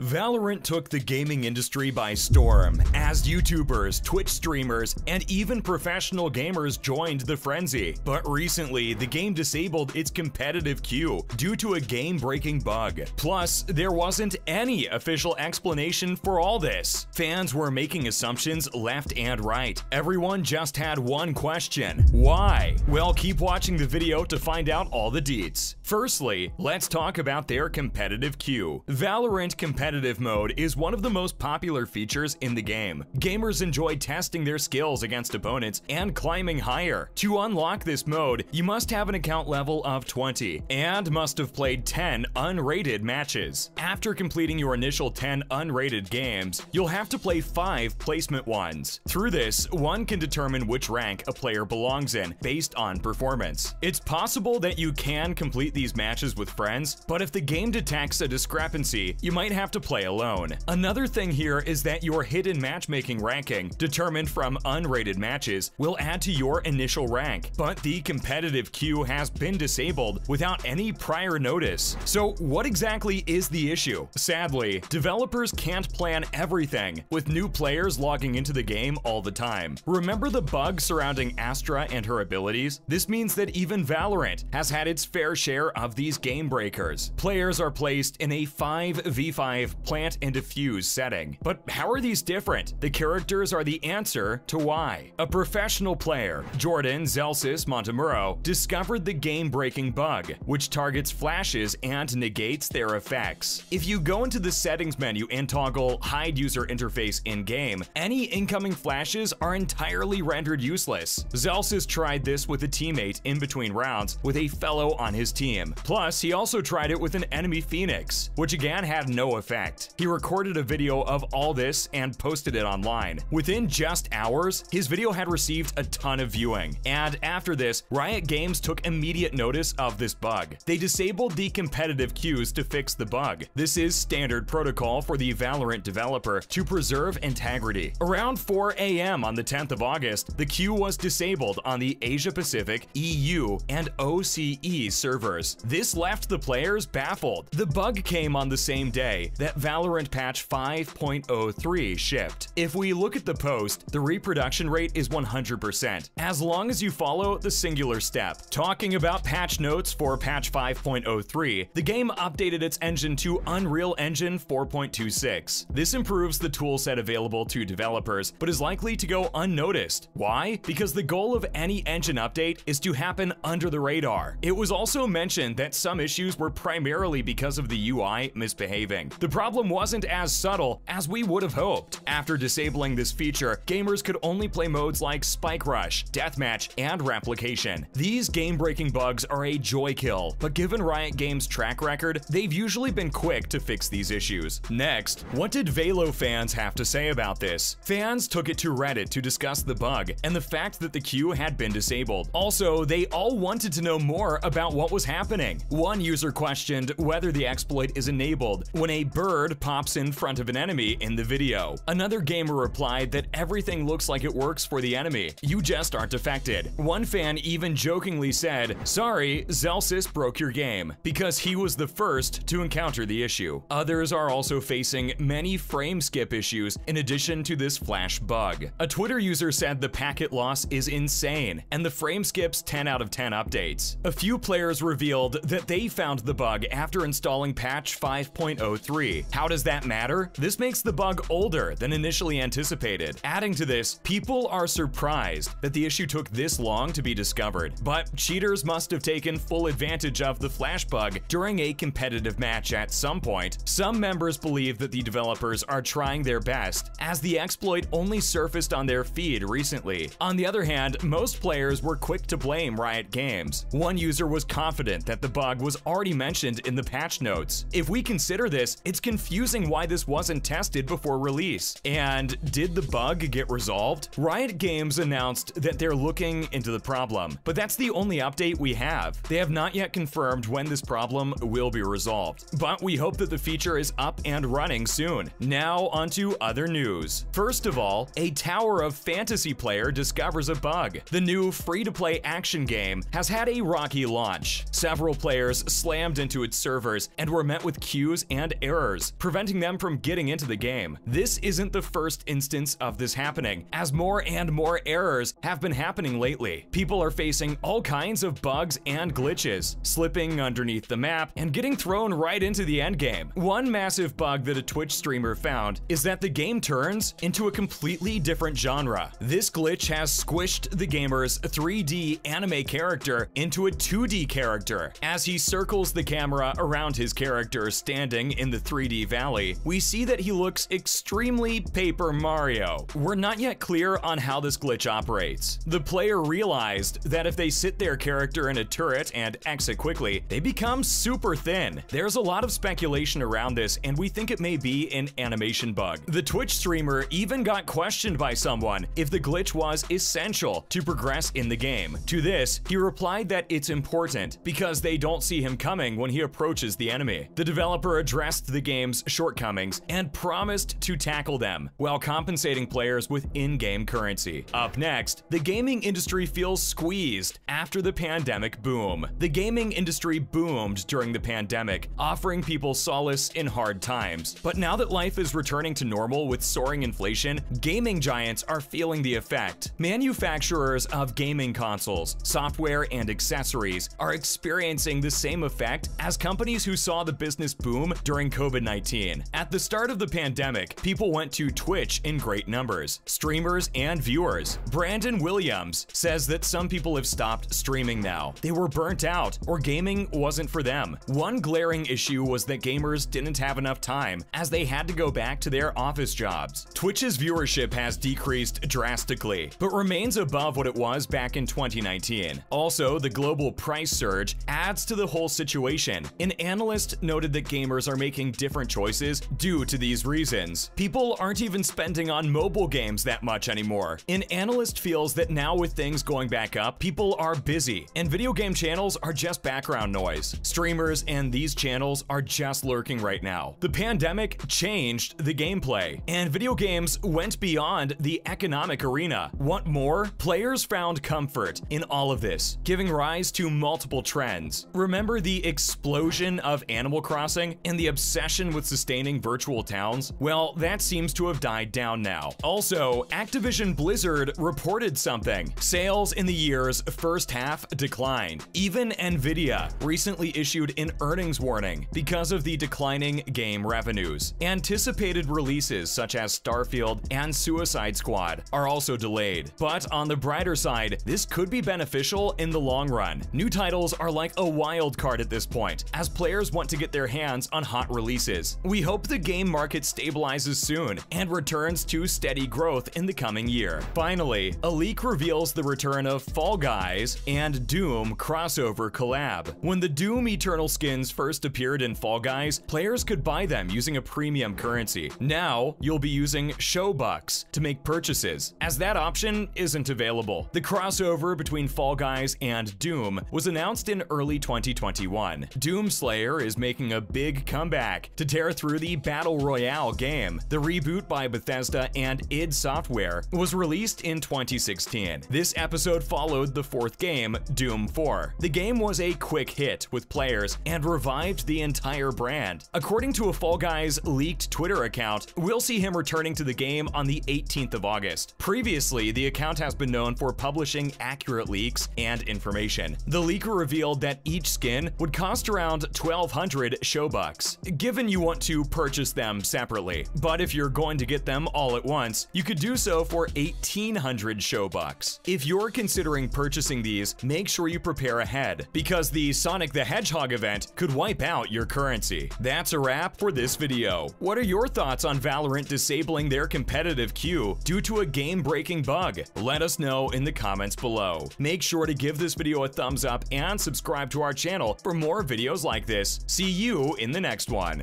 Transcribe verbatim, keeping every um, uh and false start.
Valorant took the gaming industry by storm, as YouTubers, Twitch streamers, and even professional gamers joined the frenzy. But recently, the game disabled its competitive queue due to a game-breaking bug. Plus, there wasn't any official explanation for all this. Fans were making assumptions left and right. Everyone just had one question. Why? Well, keep watching the video to find out all the deets. Firstly, let's talk about their competitive queue. Valorant competitive Competitive mode is one of the most popular features in the game. Gamers enjoy testing their skills against opponents and climbing higher. To unlock this mode, you must have an account level of twenty and must have played ten unrated matches. After completing your initial ten unrated games, you'll have to play five placement ones. Through this, one can determine which rank a player belongs in based on performance. It's possible that you can complete these matches with friends, but if the game detects a discrepancy, you might have to play alone. Another thing here is that your hidden matchmaking ranking, determined from unrated matches, will add to your initial rank, but the competitive queue has been disabled without any prior notice. So what exactly is the issue? Sadly, developers can't plan everything, with new players logging into the game all the time. Remember the bug surrounding Astra and her abilities? This means that even Valorant has had its fair share of these game breakers. Players are placed in a five v five plant and defuse setting. But how are these different? The characters are the answer to why. A professional player, Jordan Zellsis Montemuro, discovered the game-breaking bug, which targets flashes and negates their effects. If you go into the settings menu and toggle hide user interface in-game, any incoming flashes are entirely rendered useless. Zellsis tried this with a teammate in between rounds with a fellow on his team. Plus, he also tried it with an enemy Phoenix, which again had no effect. Effect. He recorded a video of all this and posted it online. Within just hours, his video had received a ton of viewing. And after this, Riot Games took immediate notice of this bug. They disabled the competitive queues to fix the bug. This is standard protocol for the Valorant developer to preserve integrity. Around four a m on the tenth of August, the queue was disabled on the Asia Pacific, E U, and O C E servers. This left the players baffled. The bug came on the same day that Valorant patch five point oh three shipped. If we look at the post, the reproduction rate is one hundred percent, as long as you follow the singular step. Talking about patch notes for patch five point oh three, the game updated its engine to Unreal Engine four point two six. This improves the toolset available to developers, but is likely to go unnoticed. Why? Because the goal of any engine update is to happen under the radar. It was also mentioned that some issues were primarily because of the U I misbehaving. The problem wasn't as subtle as we would have hoped. After disabling this feature, gamers could only play modes like Spike Rush, Deathmatch, and Replication. These game-breaking bugs are a joy kill, but given Riot Games' track record, they've usually been quick to fix these issues. Next, what did Valo fans have to say about this? Fans took it to Reddit to discuss the bug and the fact that the queue had been disabled. Also, they all wanted to know more about what was happening. One user questioned whether the exploit is enabled when a bird pops in front of an enemy in the video. Another gamer replied that everything looks like it works for the enemy, you just aren't affected. One fan even jokingly said, "Sorry, Zellsis broke your game," because he was the first to encounter the issue. Others are also facing many frame skip issues in addition to this flash bug. A Twitter user said the packet loss is insane and the frame skips ten out of ten updates. A few players revealed that they found the bug after installing patch five point oh three. How does that matter? This makes the bug older than initially anticipated. Adding to this, people are surprised that the issue took this long to be discovered, but cheaters must have taken full advantage of the flash bug during a competitive match at some point. Some members believe that the developers are trying their best, as the exploit only surfaced on their feed recently. On the other hand, most players were quick to blame Riot Games. One user was confident that the bug was already mentioned in the patch notes. If we consider this, it's confusing why this wasn't tested before release. And did the bug get resolved? Riot Games announced that they're looking into the problem, but that's the only update we have. They have not yet confirmed when this problem will be resolved, but we hope that the feature is up and running soon. Now onto other news. First of all, a Tower of Fantasy player discovers a bug. The new free-to-play action game has had a rocky launch. Several players slammed into its servers and were met with queues and errors servers, preventing them from getting into the game. This isn't the first instance of this happening, as more and more errors have been happening lately. People are facing all kinds of bugs and glitches, slipping underneath the map and getting thrown right into the endgame. One massive bug that a Twitch streamer found is that the game turns into a completely different genre. This glitch has squished the gamer's three D anime character into a two D character. As he circles the camera around his character standing in the three D valley, we see that he looks extremely Paper Mario. We're not yet clear on how this glitch operates. The player realized that if they sit their character in a turret and exit quickly, they become super thin. There's a lot of speculation around this, and we think it may be an animation bug. The Twitch streamer even got questioned by someone if the glitch was essential to progress in the game. To this, he replied that it's important because they don't see him coming when he approaches the enemy. The developer addressed the game's shortcomings and promised to tackle them while compensating players with in-game currency. Up next, the gaming industry feels squeezed after the pandemic boom. The gaming industry boomed during the pandemic, offering people solace in hard times. But now that life is returning to normal with soaring inflation, gaming giants are feeling the effect. Manufacturers of gaming consoles, software, and accessories are experiencing the same effect as companies who saw the business boom during COVID nineteen. At the start of the pandemic, people went to Twitch in great numbers, streamers and viewers. Brandon Williams says that some people have stopped streaming now. They were burnt out, or gaming wasn't for them. One glaring issue was that gamers didn't have enough time, as they had to go back to their office jobs. Twitch's viewership has decreased drastically, but remains above what it was back in twenty nineteen. Also, the global price surge adds to the whole situation. An analyst noted that gamers are making different choices due to these reasons. People aren't even spending on mobile games that much anymore. An analyst feels that now with things going back up, people are busy, and video game channels are just background noise. Streamers and these channels are just lurking right now. The pandemic changed the gameplay, and video games went beyond the economic arena. Want more? Players found comfort in all of this, giving rise to multiple trends. Remember the explosion of Animal Crossing and the obsession with sustaining virtual towns? Well, that seems to have died down now. Also, Activision Blizzard reported something. Sales in the year's first half declined. Even Nvidia recently issued an earnings warning because of the declining game revenues. Anticipated releases such as Starfield and Suicide Squad are also delayed. But on the brighter side, this could be beneficial in the long run. New titles are like a wild card at this point, as players want to get their hands on hot releases. We hope the game market stabilizes soon and returns to steady growth in the coming year. Finally, a leak reveals the return of Fall Guys and Doom crossover collab. When the Doom Eternal skins first appeared in Fall Guys, players could buy them using a premium currency. Now, you'll be using Showbucks to make purchases, as that option isn't available. The crossover between Fall Guys and Doom was announced in early twenty twenty-one. Doom Slayer is making a big comeback to tear through the Battle Royale game. The reboot by Bethesda and id Software was released in twenty sixteen. This episode followed the fourth game, Doom four. The game was a quick hit with players and revived the entire brand. According to a Fall Guys leaked Twitter account, we'll see him returning to the game on the eighteenth of August. Previously, the account has been known for publishing accurate leaks and information. The leaker revealed that each skin would cost around twelve hundred Showbucks, given you want to purchase them separately. But if you're going to get them all at once, you could do so for eighteen hundred Showbucks. If you're considering purchasing these, make sure you prepare ahead, because the Sonic the Hedgehog event could wipe out your currency. That's a wrap for this video. What are your thoughts on Valorant disabling their competitive queue due to a game-breaking bug? Let us know in the comments below. Make sure to give this video a thumbs up and subscribe to our channel for more videos like this. See you in the next one.